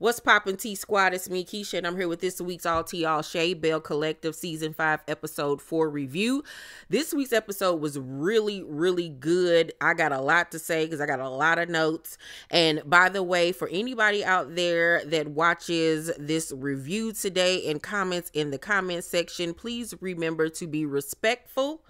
What's poppin', T-Squad? It's me, Akeisha, and I'm here with this week's All T-All Shea Bell Collective Season 5 Episode 4 review. This week's episode was really, really good. I got a lot to say because I got a lot of notes. And by the way, for anybody out there that watches this review today and comments in the comment section, please remember to be respectful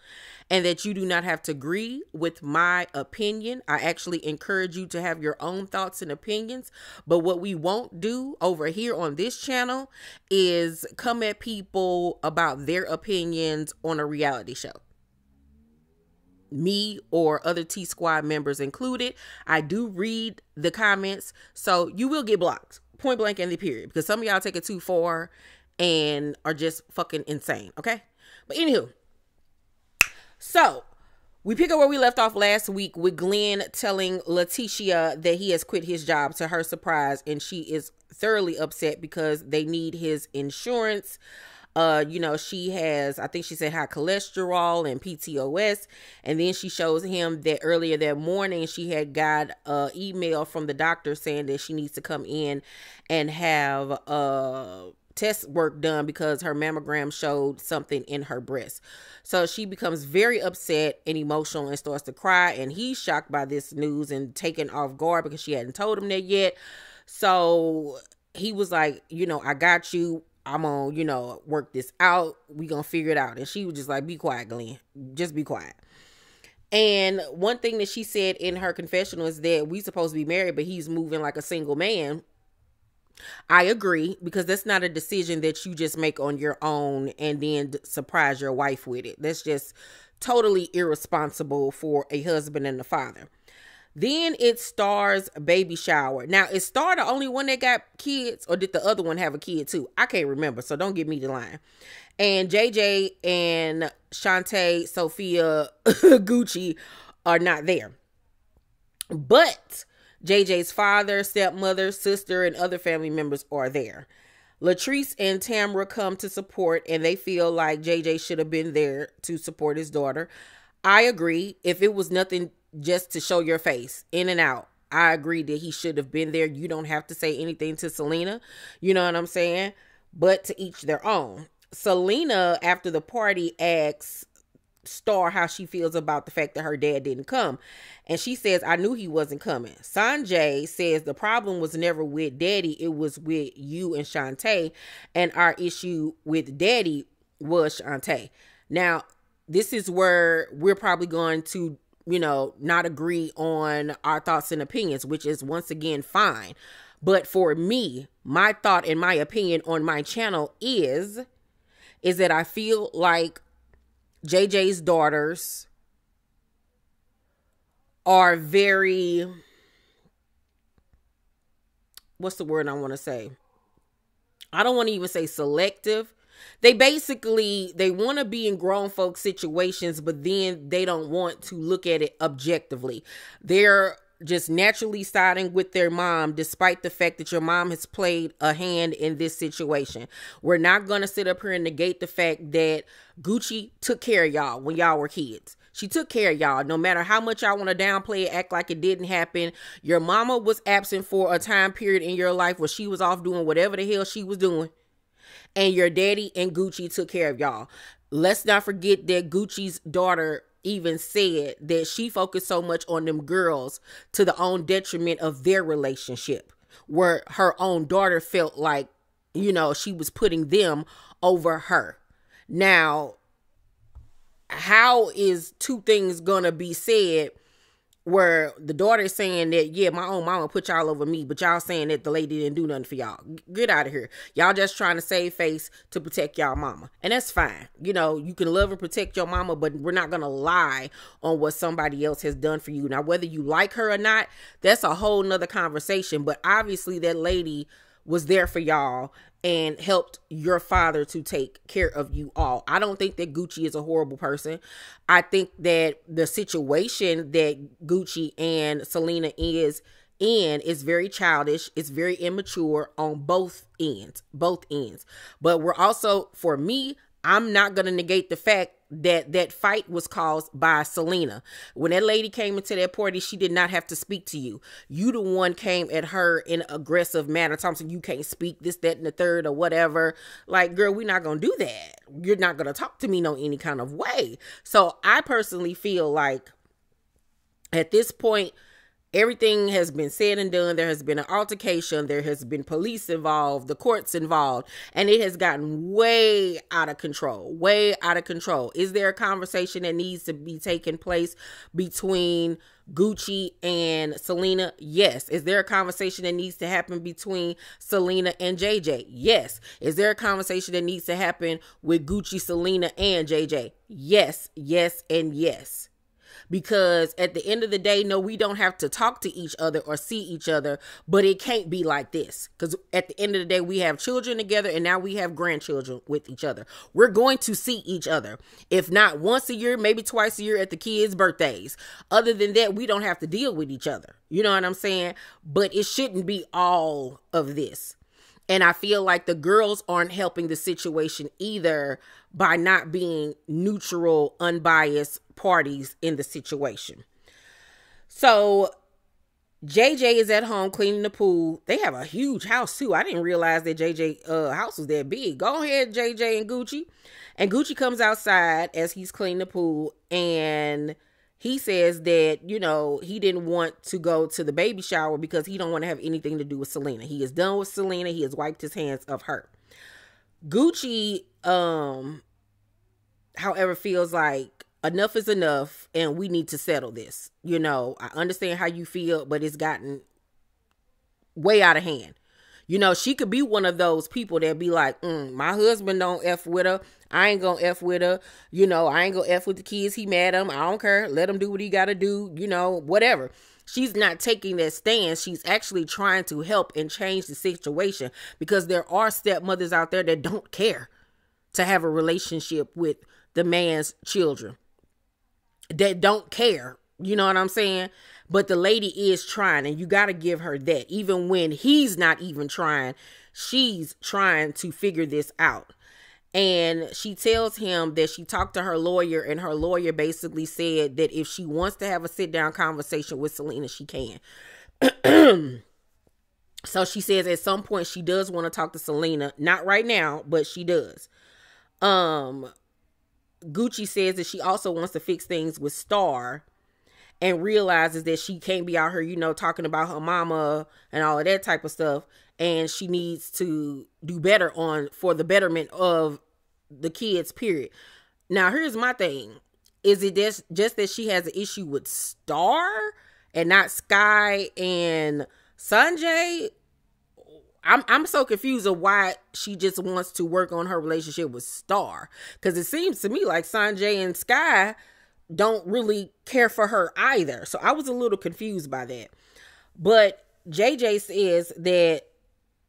and that you do not have to agree with my opinion. I actually encourage you to have your own thoughts and opinions. But what we won't do over here on this channel is come at people about their opinions on a reality show. Me or other T-Squad members included. I do read the comments, so you will get blocked. Point blank in the period. Because some of y'all take it too far and are just fucking insane, okay? But anywho. So, we pick up where we left off last week with Glenn telling Lateshia that he has quit his job, to her surprise, and she is thoroughly upset because they need his insurance. You know, she has, I think she said, high cholesterol and PTOS, and then she shows him that earlier that morning she had got an email from the doctor saying that she needs to come in and have test work done because her mammogram showed something in her breast. So she becomes very upset and emotional and starts to cry, and he's shocked by this news and taken off guard because she hadn't told him that yet. So he was like, you know, I got you. I'm gonna, you know, work this out. We gonna figure it out. And she was just like, be quiet, Glenn. Just be quiet. And one thing that she said in her confessional is that we supposed to be married, but he's moving like a single man. I agree, because that's not a decision that you just make on your own and then surprise your wife with it. That's just totally irresponsible for a husband and a father. Then it's Star's baby shower. Now, is Star the only one that got kids, or did the other one have a kid too? I can't remember, so don't give me the line. And JJ and Shantae, Sophia, Gucci are not there. But JJ's father, stepmother, sister, and other family members are there. Latrice and Tamra come to support, and they feel like JJ should have been there to support his daughter. I agree. If it was nothing just to show your face, in and out, I agree that he should have been there. You don't have to say anything to Selena. You know what I'm saying? But to each their own. Selena, after the party, asks Star how she feels about the fact that her dad didn't come, and she says, I knew he wasn't coming. Sanjay says the problem was never with daddy, it was with you and Shantae, and our issue with daddy was Shantae. Now, this is where we're probably going to, you know, not agree on our thoughts and opinions, which is once again fine. But for me, my thought and my opinion on my channel is that I feel like JJ's daughters are very, what's the word I want to say? I don't want to even say selective. They basically, they want to be in grown folks situations, but then they don't want to look at it objectively. They're just naturally siding with their mom, despite the fact that your mom has played a hand in this situation. We're not going to sit up here and negate the fact that Gucci took care of y'all when y'all were kids. She took care of y'all. No matter how much y'all want to downplay it, act like it didn't happen, your mama was absent for a time period in your life where she was off doing whatever the hell she was doing. And your daddy and Gucci took care of y'all. Let's not forget that Gucci's daughter even said that she focused so much on them girls to the own detriment of their relationship, where her own daughter felt like, you know, she was putting them over her. Now, how is two things gonna be said where the daughter is saying that, yeah, my own mama put y'all over me, but y'all saying that the lady didn't do nothing for y'all? Get out of here. Y'all just trying to save face to protect y'all mama. And that's fine. You know, you can love and protect your mama, but we're not going to lie on what somebody else has done for you. Now, whether you like her or not, that's a whole nother conversation. But obviously that lady was there for y'all and helped your father to take care of you all. I don't think that Gucci is a horrible person. I think that the situation that Gucci and Selena is in is very childish. It's very immature on both ends, both ends. But we're also, for me, I'm not going to negate the fact that that fight was caused by Selena. When that lady came into that party, she did not have to speak to you. You the one came at her in an aggressive manner. Thompson, you can't speak this, that, and the third or whatever. Like, girl, we're not going to do that. You're not going to talk to me no any kind of way. So I personally feel like at this point, everything has been said and done. There has been an altercation. There has been police involved, the courts involved, and it has gotten way out of control, way out of control. Is there a conversation that needs to be taking place between Gucci and Selena? Yes. Is there a conversation that needs to happen between Selena and JJ? Yes. Is there a conversation that needs to happen with Gucci, Selena, and JJ? Yes, yes, and yes. Because at the end of the day, no, we don't have to talk to each other or see each other, but it can't be like this. Because at the end of the day, we have children together and now we have grandchildren with each other. We're going to see each other. If not once a year, maybe twice a year at the kids' birthdays. Other than that, we don't have to deal with each other. You know what I'm saying? But it shouldn't be all of this. And I feel like the girls aren't helping the situation either by not being neutral, unbiased parties in the situation. So JJ is at home cleaning the pool. They have a huge house too. I didn't realize that JJ's house was that big. Go ahead, JJ and Gucci. And Gucci comes outside as he's cleaning the pool, and he says that, you know, he didn't want to go to the baby shower because he don't want to have anything to do with Selena. He is done with Selena. He has wiped his hands of her. Gucci, however, feels like enough is enough and we need to settle this. You know, I understand how you feel, but it's gotten way out of hand. You know, she could be one of those people that be like, my husband don't F with her. I ain't gonna F with her. You know, I ain't gonna F with the kids. He mad at him. I don't care. Let him do what he gotta do. You know, whatever. She's not taking that stance. She's actually trying to help and change the situation, because there are stepmothers out there that don't care to have a relationship with the man's children. That don't care. You know what I'm saying? But the lady is trying, and you got to give her that. Even when he's not even trying, she's trying to figure this out. And she tells him that she talked to her lawyer, and her lawyer basically said that if she wants to have a sit-down conversation with Selena, she can. So she says at some point she does want to talk to Selena. Not right now, but she does. Gucci says that she also wants to fix things with Star, and realizes that she can't be out here, you know, talking about her mama and all of that type of stuff. And she needs to do better for the betterment of the kids, period. Now, here's my thing. Is it just that she has an issue with Star and not Sky and Sanjay? I'm so confused of why she just wants to work on her relationship with Star. Because it seems to me like Sanjay and Sky don't really care for her either. So I was a little confused by that. But JJ says that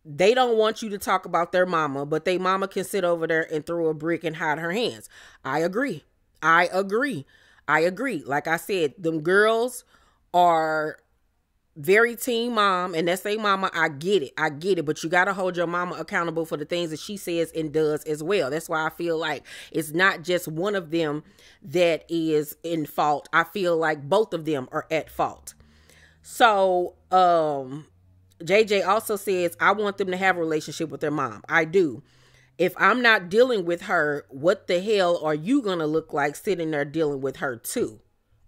they don't want you to talk about their mama, but their mama can sit over there and throw a brick and hide her hands. I agree. I agree. I agree. Like I said, them girls are very teen mom, and that's their mama. I get it. I get it. But you got to hold your mama accountable for the things that she says and does as well. That's why I feel like it's not just one of them that is in fault. I feel like both of them are at fault. So, JJ also says, I want them to have a relationship with their mom. I do. If I'm not dealing with her, what the hell are you going to look like sitting there dealing with her too?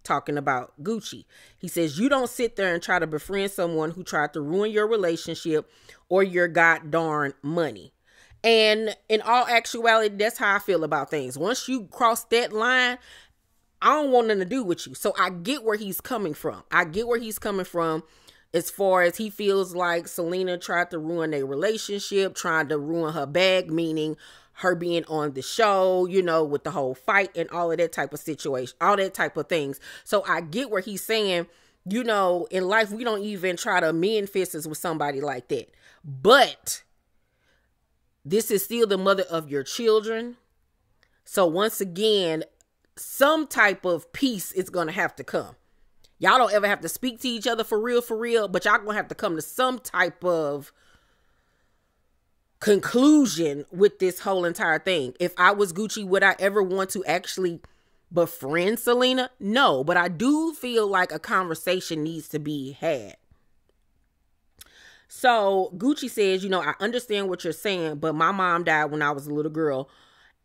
Talking about Gucci. He says, you don't sit there and try to befriend someone who tried to ruin your relationship or your god darn money. And in all actuality, that's how I feel about things. Once you cross that line, I don't want nothing to do with you. So I get where he's coming from. I get where he's coming from. As far as he feels like Selena tried to ruin their relationship, trying to ruin her bag, meaning her being on the show, you know, with the whole fight and all of that type of situation, all that type of things. So I get where he's saying, you know, in life, we don't even try to mend fists with somebody like that. But this is still the mother of your children. So once again, some type of peace is going to have to come. Y'all don't ever have to speak to each other for real, but y'all gonna have to come to some type of conclusion with this whole entire thing. If I was Gucci, would I ever want to actually befriend Selena? No, but I do feel like a conversation needs to be had. So Gucci says, you know, I understand what you're saying, but my mom died when I was a little girl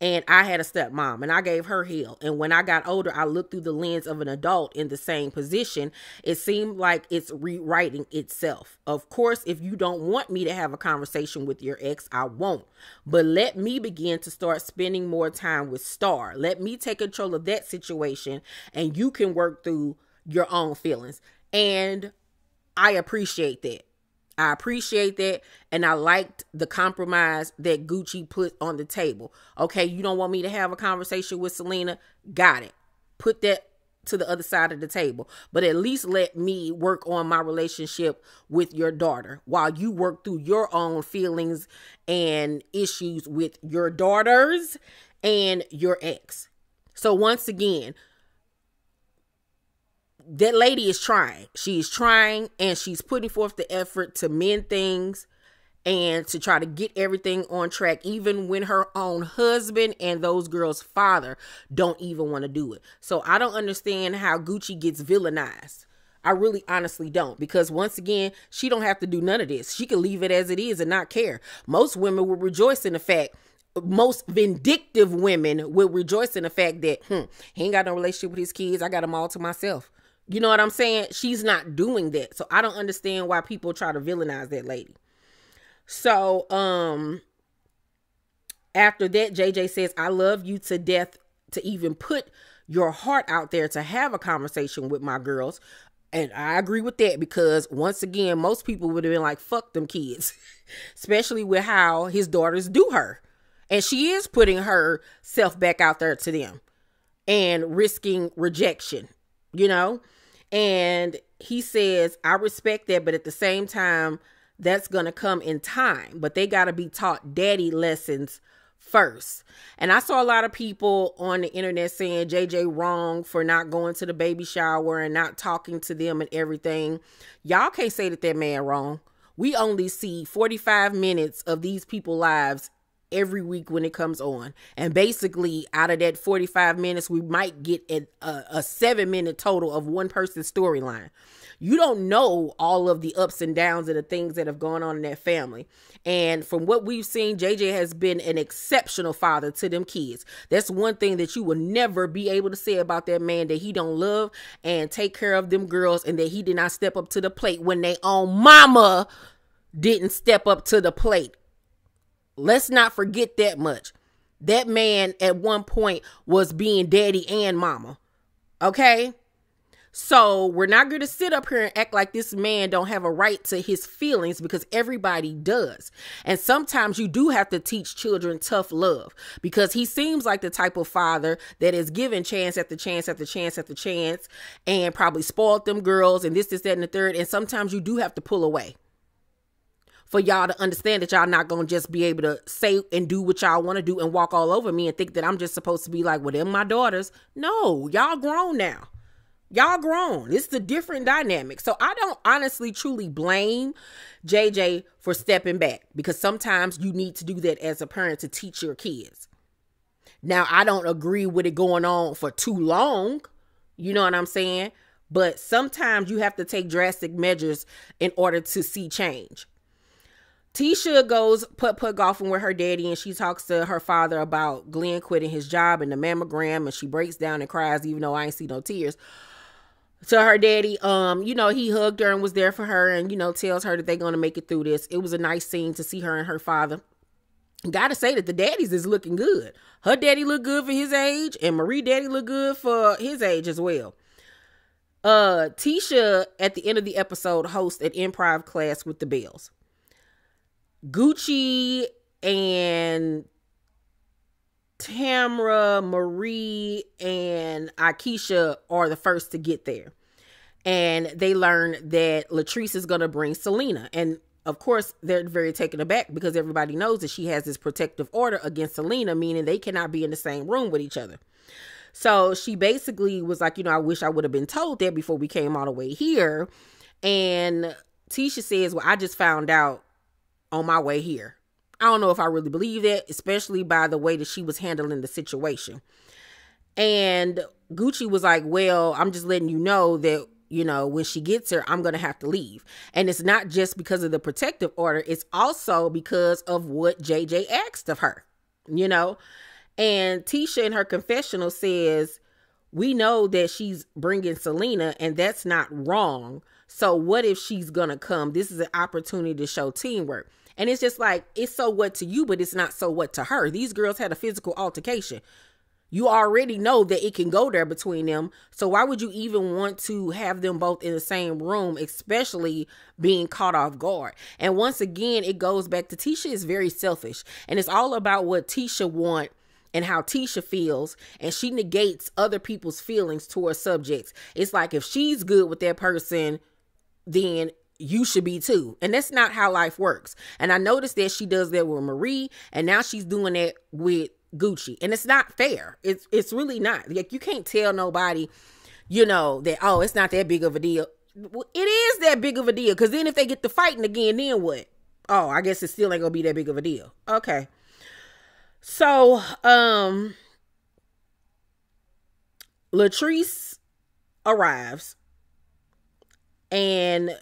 and I had a stepmom and I gave her hell. And when I got older, I looked through the lens of an adult in the same position. It seemed like it's rewriting itself. Of course, if you don't want me to have a conversation with your ex, I won't. But let me begin to start spending more time with Star. Let me take control of that situation and you can work through your own feelings. And I appreciate that. I appreciate that, and I liked the compromise that Gucci put on the table. Okay, you don't want me to have a conversation with Selena? Got it. Put that to the other side of the table. But at least let me work on my relationship with your daughter while you work through your own feelings and issues with your daughters and your ex. So once again, that lady is trying. She is trying and she's putting forth the effort to mend things and to try to get everything on track, even when her own husband and those girls' father don't even want to do it. So I don't understand how Gucci gets villainized. I really honestly don't, because once again, she don't have to do none of this. She can leave it as it is and not care. Most women will rejoice in the fact, most vindictive women will rejoice in the fact that, he ain't got no relationship with his kids. I got them all to myself. You know what I'm saying? She's not doing that. So I don't understand why people try to villainize that lady. So after that, JJ says, I love you to death to even put your heart out there to have a conversation with my girls. And I agree with that, because once again, most people would have been like, fuck them kids, especially with how his daughters do her. And she is putting herself back out there to them and risking rejection, you know? And he says, I respect that, but at the same time, that's going to come in time, but they got to be taught daddy lessons first. And I saw a lot of people on the internet saying JJ wrong for not going to the baby shower and not talking to them and everything. Y'all can't say that that man wrong. We only see 45 minutes of these people's lives every week when it comes on, and basically out of that 45 minutes we might get a 7-minute total of one person's storyline. You don't know all of the ups and downs and the things that have gone on in that family. And from what we've seen, JJ has been an exceptional father to them kids. That's one thing that you will never be able to say about that man, that he don't love and take care of them girls, and that he did not step up to the plate when they own mama didn't step up to the plate. Let's not forget that much. That man at one point was being daddy and mama. Okay? So we're not going to sit up here and act like this man don't have a right to his feelings, because everybody does. And sometimes you do have to teach children tough love, because he seems like the type of father that is given chance after chance after chance after chance and probably spoiled them girls and this, that, and the third. And sometimes you do have to pull away for y'all to understand that y'all not going to just be able to say and do what y'all want to do and walk all over me and think that I'm just supposed to be like, well, them my daughters. No, y'all grown now. Y'all grown. It's a different dynamic. So I don't honestly truly blame JJ for stepping back, because sometimes you need to do that as a parent to teach your kids. Now, I don't agree with it going on for too long. You know what I'm saying? But sometimes you have to take drastic measures in order to see change. Tasha goes putt-putt golfing with her daddy, and she talks to her father about Glenn quitting his job and the mammogram, and she breaks down and cries, even though I ain't see no tears. To her daddy, you know, he hugged her and was there for her, and, you know, tells her that they're going to make it through this. It was a nice scene to see her and her father. Gotta say that the daddies is looking good. Her daddy looked good for his age, and Marie daddy looked good for his age as well. Tasha, at the end of the episode, hosts an improv class with the Bells. Gucci and Tamra, Marie, and Akeisha are the first to get there. And they learn that Latrice is going to bring Selena. And, of course, they're very taken aback, because everybody knows that she has this protective order against Selena, meaning they cannot be in the same room with each other. So she basically was like, you know, I wish I would have been told that before we came all the way here. And Tasha says, well, I just found out on my way here. I don't know if I really believe that, especially by the way that she was handling the situation. And Gucci was like, well, I'm just letting you know that, you know, when she gets here, I'm going to have to leave. And it's not just because of the protective order. It's also because of what JJ asked of her, you know. And Tisha in her confessional says, we know that she's bringing Selena and that's not wrong. So what if she's going to come? This is an opportunity to show teamwork. And it's just like, it's so what to you, but it's not so what to her. These girls had a physical altercation. You already know that it can go there between them. So why would you even want to have them both in the same room, especially being caught off guard? And once again, it goes back to Tisha is very selfish. And it's all about what Tisha wants and how Tisha feels. And she negates other people's feelings towards subjects. It's like if she's good with that person, then you should be too. And that's not how life works. And I noticed that she does that with Marie. And now she's doing that with Gucci, and it's not fair. It's really not. Like, you can't tell nobody, you know, that, oh, it's not that big of a deal. Well, it is that big of a deal, because then if they get to fighting again, then what? Oh, I guess it still ain't gonna be that big of a deal. Okay, so Latrice arrives, and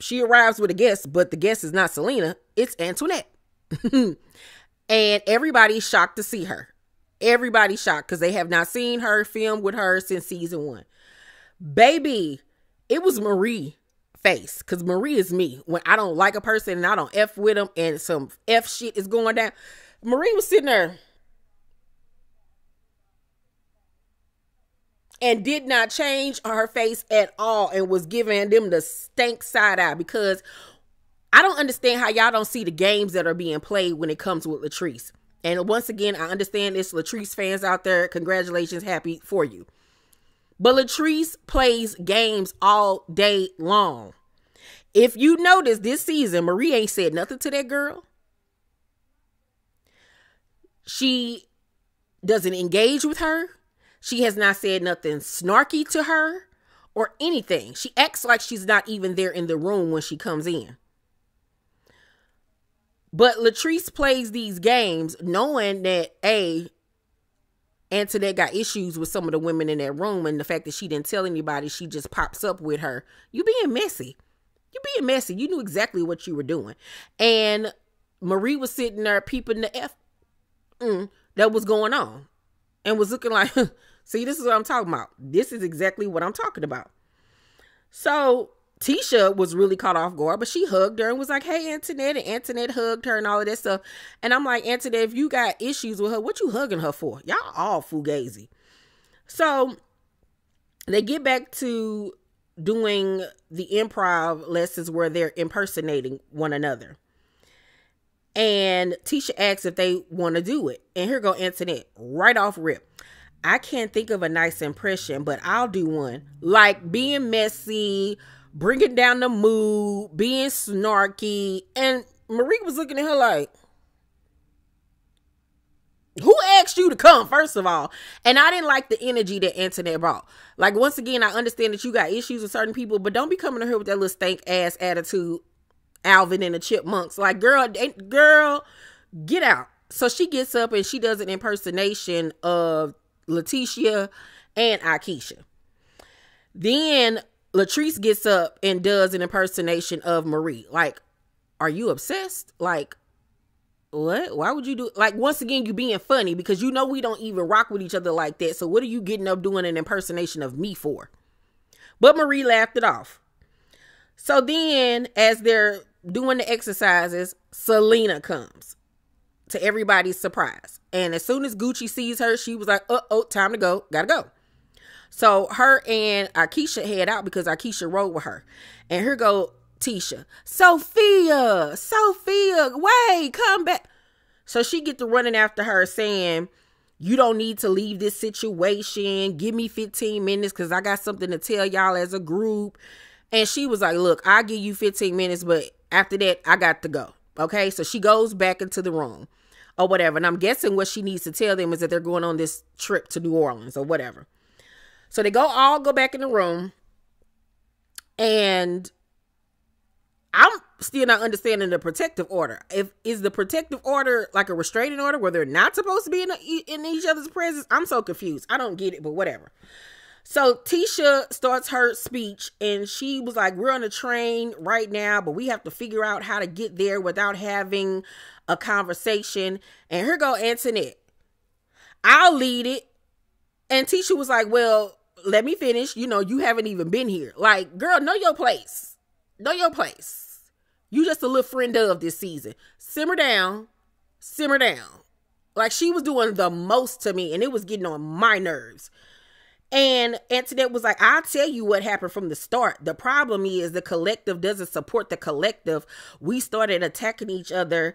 she arrives with a guest, but the guest is not Selena, it's Antoinette. And everybody's shocked to see her. Everybody's shocked because they have not seen her film with her since season 1. Baby, it was Marie's face, because Marie is me. When I don't like a person and I don't F with them and some F shit is going down, Marie was sitting there and did not change her face at all and was giving them the stank side eye, because I don't understand how y'all don't see the games that are being played when it comes with Latrice. And once again, I understand this, Latrice fans out there, congratulations, happy for you. But Latrice plays games all day long. If you notice this season, Marie ain't said nothing to that girl. She doesn't engage with her. She has not said nothing snarky to her or anything. She acts like she's not even there in the room when she comes in. But Latrice plays these games knowing that, A, Antoinette got issues with some of the women in that room, and the fact that she didn't tell anybody, she just pops up with her. You being messy. You being messy. You knew exactly what you were doing. And Marie was sitting there peeping the F that was going on and was looking like, see, this is what I'm talking about. This is exactly what I'm talking about. So Tisha was really caught off guard, but she hugged her and was like, hey, Antoinette, and Antoinette hugged her and all of that stuff. And I'm like, Antoinette, if you got issues with her, what you hugging her for? Y'all all fugazi. So they get back to doing the improv lessons where they're impersonating one another. And Tisha asks if they want to do it. And here go Antoinette, right off rip. I can't think of a nice impression, but I'll do one. Like being messy, bringing down the mood, being snarky. And Marie was looking at her like, who asked you to come, first of all? And I didn't like the energy that Antoinette brought. Like, once again, I understand that you got issues with certain people, but don't be coming to her with that little stank ass attitude, Alvin and the Chipmunks. Like, girl, get out. So she gets up and she does an impersonation of Leticia and Akeisha. Then Latrice gets up and does an impersonation of Marie. Like, are you obsessed? Like, what? Why would you do? Like, once again, you being funny, because you know we don't even rock with each other like that. So what are you getting up doing an impersonation of me for? But Marie laughed it off. So then, as they're doing the exercises, Selena comes, to everybody's surprise. And as soon as Gucci sees her, she was like, uh-oh, time to go. Gotta go. So her and Akeisha head out because Akeisha rode with her. And here go Tisha. Sophia, wait, come back. So she get to running after her saying, you don't need to leave this situation. Give me 15 minutes because I got something to tell y'all as a group. And she was like, look, I'll give you 15 minutes, but after that, I got to go. Okay, so she goes back into the room or whatever. And I'm guessing what she needs to tell them is that they're going on this trip to New Orleans or whatever. So they all go back in the room, and I'm still not understanding the protective order. Is the protective order like a restraining order where they're not supposed to be in each other's presence? I'm so confused. I don't get it, but whatever. So Tisha starts her speech and she was like, we're on a train right now, but we have to figure out how to get there without having a conversation. And here go Antoinette. I'll lead it. And Tisha was like, well, let me finish. You know, you haven't even been here. Like, girl, know your place. Know your place. You just a little friend of this season. Simmer down. Simmer down. Like, she was doing the most to me and it was getting on my nerves. And Antoinette was like, I'll tell you what happened from the start. The problem is the collective doesn't support the collective. We started attacking each other,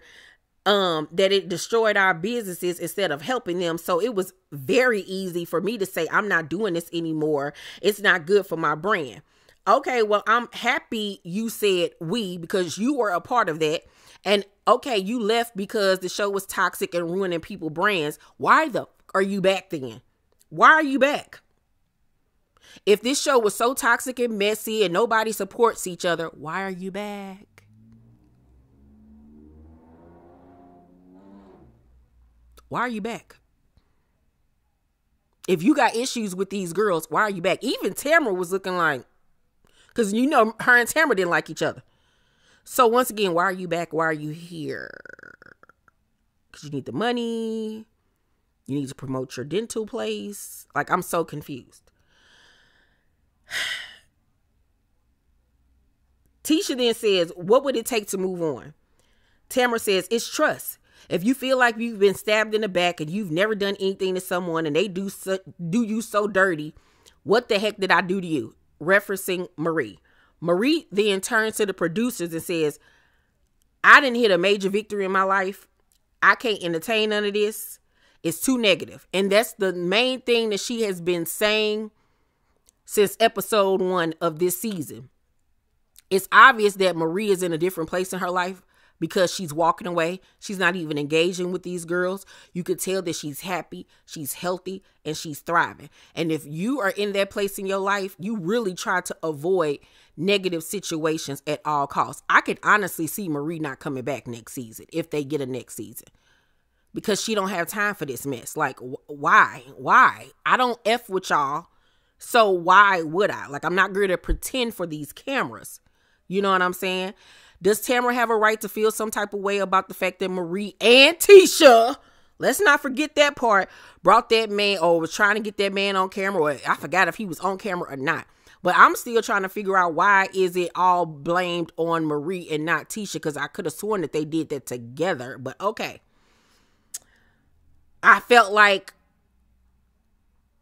that it destroyed our businesses instead of helping them. So it was very easy for me to say, I'm not doing this anymore. It's not good for my brand. Okay, well, I'm happy you said we, because you were a part of that. And okay, you left because the show was toxic and ruining people's brands. Why the f are you back then? Why are you back? If this show was so toxic and messy and nobody supports each other, why are you back? Why are you back? If you got issues with these girls, why are you back? Even Tamra was looking like, because you know her and Tamra didn't like each other. So once again, why are you back? Why are you here? Because you need the money. You need to promote your dental place. Like, I'm so confused. Tisha then says, what would it take to move on? Tamra says, it's trust. If you feel like you've been stabbed in the back and you've never done anything to someone and they do you so dirty, what the heck did I do to you? Referencing Marie. Marie then turns to the producers and says, I didn't hit a major victory in my life. I can't entertain none of this. It's too negative. And that's the main thing that she has been saying since episode 1 of this season. It's obvious that Marie is in a different place in her life because she's walking away. She's not even engaging with these girls. You could tell that she's happy, she's healthy, and she's thriving. And if you are in that place in your life, you really try to avoid negative situations at all costs. I could honestly see Marie not coming back next season if they get a next season, because she don't have time for this mess. Like, why? Why? I don't F with y'all. So why would I? Like, I'm not going to pretend for these cameras. You know what I'm saying? Does Tamra have a right to feel some type of way about the fact that Marie and Tisha, let's not forget that part, brought that man or was trying to get that man on camera? Or I forgot if he was on camera or not. But I'm still trying to figure out why is it all blamed on Marie and not Tisha, because I could have sworn that they did that together. But okay. I felt like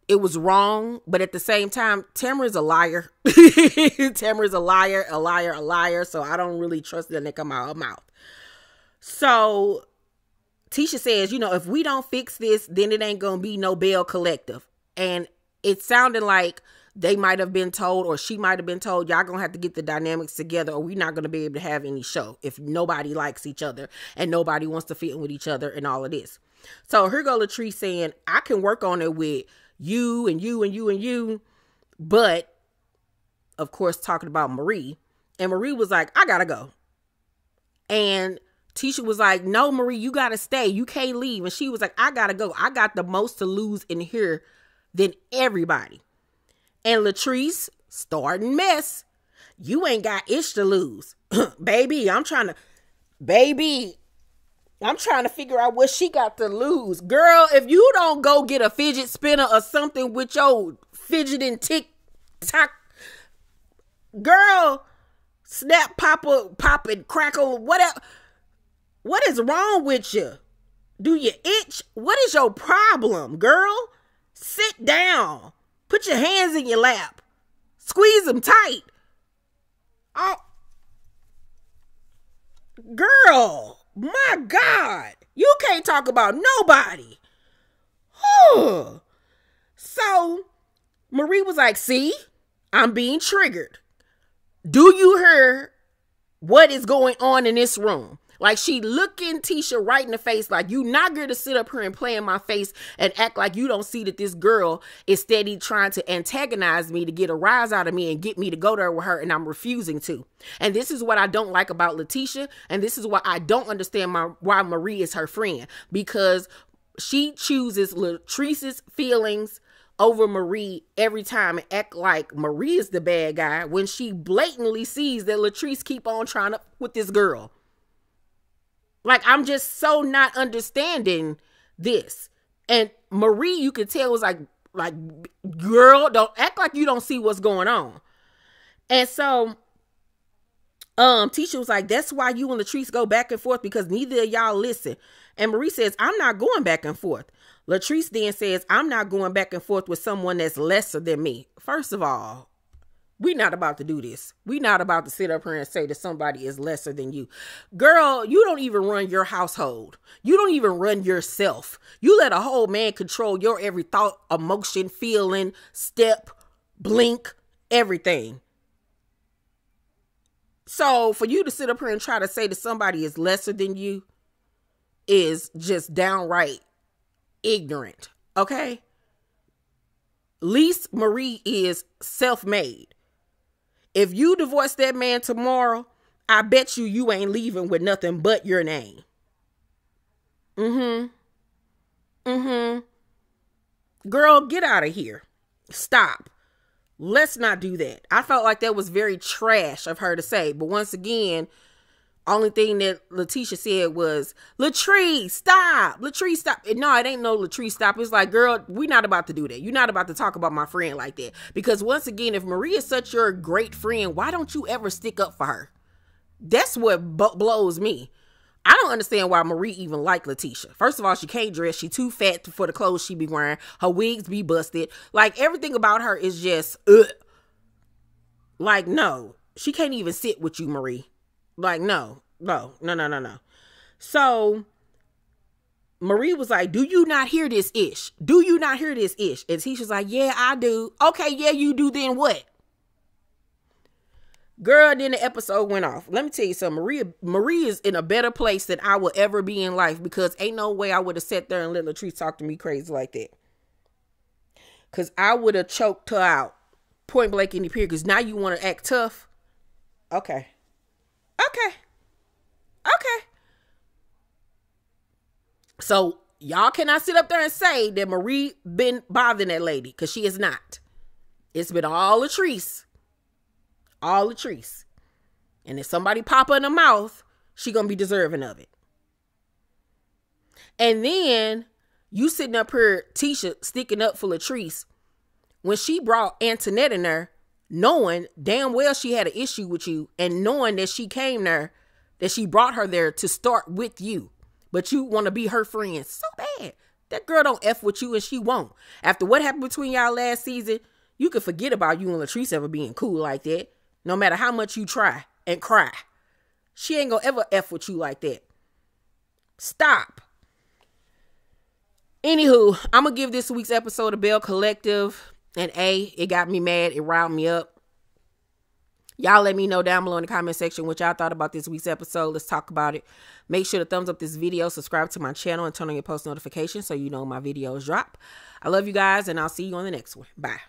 it was wrong, but at the same time, Tamra is a liar. Tamra is a liar. So I don't really trust that they come out of her mouth. So Tisha says, you know, if we don't fix this, then it ain't going to be no Bell Collective. And it sounded like they might have been told, or she might have been told, y'all going to have to get the dynamics together or we're not going to be able to have any show if nobody likes each other and nobody wants to fit in with each other and all of this. So here go Latrice saying, I can work on it with you and you and you and you, but of course talking about Marie. And Marie was like, I gotta go. And Tisha was like, no, Marie, you gotta stay, you can't leave. And she was like, I gotta go, I got the most to lose in here than everybody. And Latrice, starting mess, you ain't got itch to lose. Baby, I'm trying to figure out what she got to lose. Girl, if you don't go get a fidget spinner or something with your fidgeting tick-tock, girl, snap, pop and crackle, whatever. What is wrong with you? Do you itch? What is your problem, girl? Sit down. Put your hands in your lap. Squeeze them tight. Oh, girl. My God, you can't talk about nobody. So Marie was like, see, I'm being triggered. Do you hear what is going on in this room? Like, she looking Tisha right in the face like, you not going to sit up here and play in my face and act like you don't see that this girl is steady trying to antagonize me to get a rise out of me and get me to go there with her, and I'm refusing to. And this is what I don't like about Latisha, and this is why I don't understand why Marie is her friend, because she chooses Latrice's feelings over Marie every time and act like Marie is the bad guy when she blatantly sees that Latrice keep on trying to with this girl. Like, I'm just so not understanding this. And Marie, you could tell, was like, girl, don't act like you don't see what's going on. And so Tisha was like, that's why you and Latrice go back and forth, because neither of y'all listen. And Marie says, I'm not going back and forth. Latrice then says, I'm not going back and forth with someone that's lesser than me. First of all, we're not about to do this. We're not about to sit up here and say that somebody is lesser than you. Girl, you don't even run your household. You don't even run yourself. You let a whole man control your every thought, emotion, feeling, step, blink, everything. So for you to sit up here and try to say that somebody is lesser than you is just downright ignorant, okay? Least Marie is self-made. If you divorce that man tomorrow, I bet you ain't leaving with nothing but your name. Girl, get out of here. Stop. Let's not do that. I felt like that was very trash of her to say. But once again, only thing that Latisha said was, Latrice, stop. Latrice, stop. And no, it ain't no Latrice, stop. It's like, girl, we're not about to do that. You're not about to talk about my friend like that. Because once again, if Marie is such your great friend, why don't you ever stick up for her? That's what blows me. I don't understand why Marie even liked Latisha. First of all, she can't dress. She too fat for the clothes she be wearing. Her wigs be busted. Like, everything about her is just, ugh. Like, no. She can't even sit with you, Marie. Like, no. So Marie was like, do you not hear this ish? Do you not hear this ish? And Tisha's like, yeah, I do. Okay, yeah, you do. Then what? Girl, then the episode went off. Let me tell you something. Marie is in a better place than I will ever be in life, because ain't no way I would have sat there and let Latrice talk to me crazy like that. Because I would have choked her out. Point blank in the period. Because now you want to act tough. Okay. Okay. Okay. So y'all cannot sit up there and say that Marie been bothering that lady, because she is not. It's been all Latrice. All Latrice. And if somebody pop her in the mouth, she gonna be deserving of it. And then you sitting up here, Tisha, sticking up for Latrice when she brought Antoinette in there, knowing damn well she had an issue with you, and knowing that she came there, that she brought her there to start with you. But you want to be her friend so bad. That girl don't F with you, and she won't. After what happened between y'all last season, you can forget about you and Latrice ever being cool like that. No matter how much you try and cry, she ain't gonna ever F with you like that. Stop. Anywho, I'm gonna give this week's episode of Bell Collective and A. It got me mad. It riled me up. Y'all let me know down below in the comment section what y'all thought about this week's episode. Let's talk about it. Make sure to thumbs up this video, subscribe to my channel, and turn on your post notifications so you know my videos drop. I love you guys, and I'll see you on the next one. Bye.